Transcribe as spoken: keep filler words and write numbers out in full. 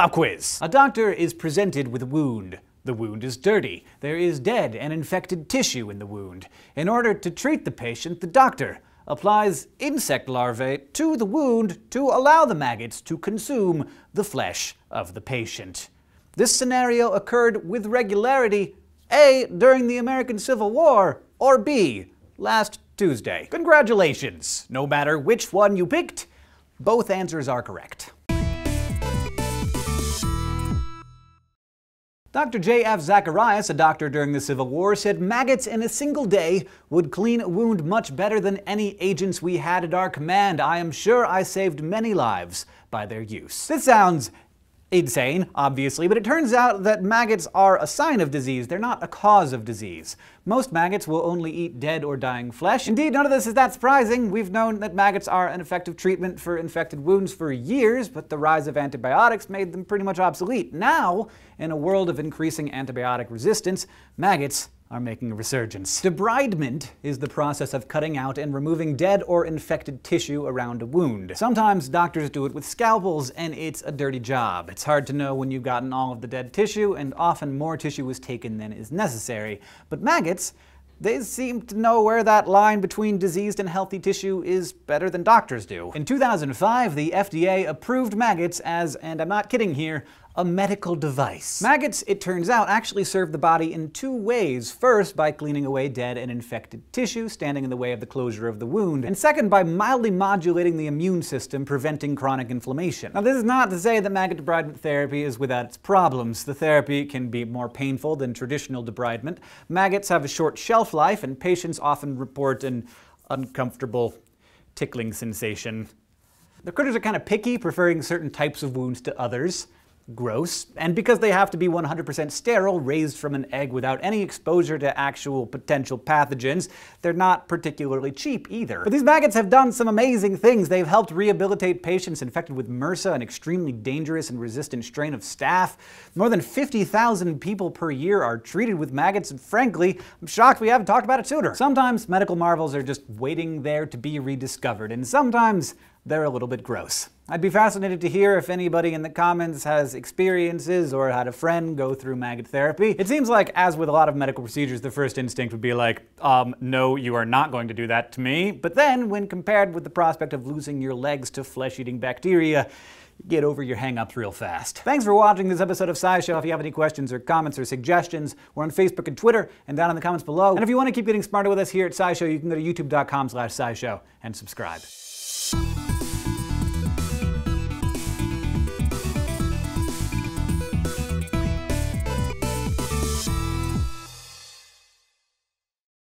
Pop quiz. A doctor is presented with a wound. The wound is dirty. There is dead and infected tissue in the wound. In order to treat the patient, the doctor applies insect larvae to the wound to allow the maggots to consume the flesh of the patient. This scenario occurred with regularity A. during the American Civil War, or B. last Tuesday. Congratulations! No matter which one you picked, both answers are correct. Doctor J F Zacharias, a doctor during the Civil War, said maggots in a single day would clean a wound much better than any agents we had at our command. I am sure I saved many lives by their use. This sounds insane, obviously, but it turns out that maggots are a sign of disease. They're not a cause of disease. Most maggots will only eat dead or dying flesh. Indeed, none of this is that surprising. We've known that maggots are an effective treatment for infected wounds for years, but the rise of antibiotics made them pretty much obsolete. Now, in a world of increasing antibiotic resistance, maggots are making a resurgence. Debridement is the process of cutting out and removing dead or infected tissue around a wound. Sometimes doctors do it with scalpels, and it's a dirty job. It's hard to know when you've gotten all of the dead tissue, and often more tissue is taken than is necessary. But maggots, they seem to know where that line between diseased and healthy tissue is better than doctors do. In two thousand five, the F D A approved maggots as, and I'm not kidding here, a medical device. Maggots, it turns out, actually serve the body in two ways. First, by cleaning away dead and infected tissue, standing in the way of the closure of the wound. And second, by mildly modulating the immune system, preventing chronic inflammation. Now, this is not to say that maggot debridement therapy is without its problems. The therapy can be more painful than traditional debridement. Maggots have a short shelf life, and patients often report an uncomfortable tickling sensation. The critters are kind of picky, preferring certain types of wounds to others. Gross. And because they have to be one hundred percent sterile, raised from an egg without any exposure to actual potential pathogens, they're not particularly cheap either. But these maggots have done some amazing things. They've helped rehabilitate patients infected with M R S A, an extremely dangerous and resistant strain of staph. More than fifty thousand people per year are treated with maggots, and frankly, I'm shocked we haven't talked about it sooner. Sometimes medical marvels are just waiting there to be rediscovered, and sometimes they're a little bit gross. I'd be fascinated to hear if anybody in the comments has experiences or had a friend go through maggot therapy. It seems like, as with a lot of medical procedures, the first instinct would be like, um, no, you are not going to do that to me. But then, when compared with the prospect of losing your legs to flesh-eating bacteria, get over your hang-ups real fast. Thanks for watching this episode of SciShow. If you have any questions or comments or suggestions, we're on Facebook and Twitter, and down in the comments below. And if you want to keep getting smarter with us here at SciShow, you can go to youtube dot com slash scishow and subscribe.